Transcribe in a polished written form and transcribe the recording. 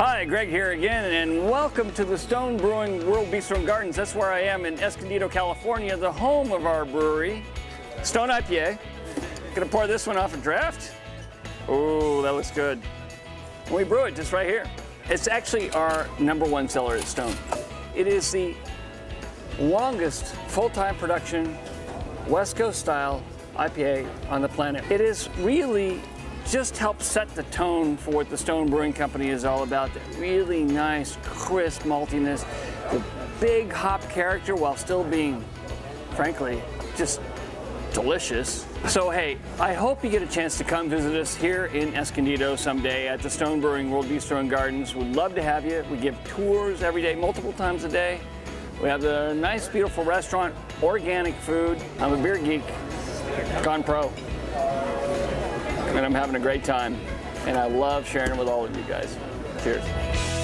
Hi, Greg here again, and welcome to the Stone Brewing World Bistro and Gardens. That's where I am in Escondido, California, the home of our brewery, Stone IPA. Gonna pour this one off a draft. Oh, that looks good. And we brew it just right here. It's actually our #1 seller at Stone. It is the longest full-time production, West Coast style IPA on the planet. It is really just helps set the tone for what the Stone Brewing Company is all about. That really nice, crisp maltiness, the big hop character while still being, frankly, just delicious. So hey, I hope you get a chance to come visit us here in Escondido someday at the Stone Brewing World Bistro and Gardens. We'd love to have you. We give tours every day, multiple times a day. We have a nice, beautiful restaurant, organic food. I'm a beer geek, gone pro. And I'm having a great time, and I love sharing it with all of you guys. Cheers.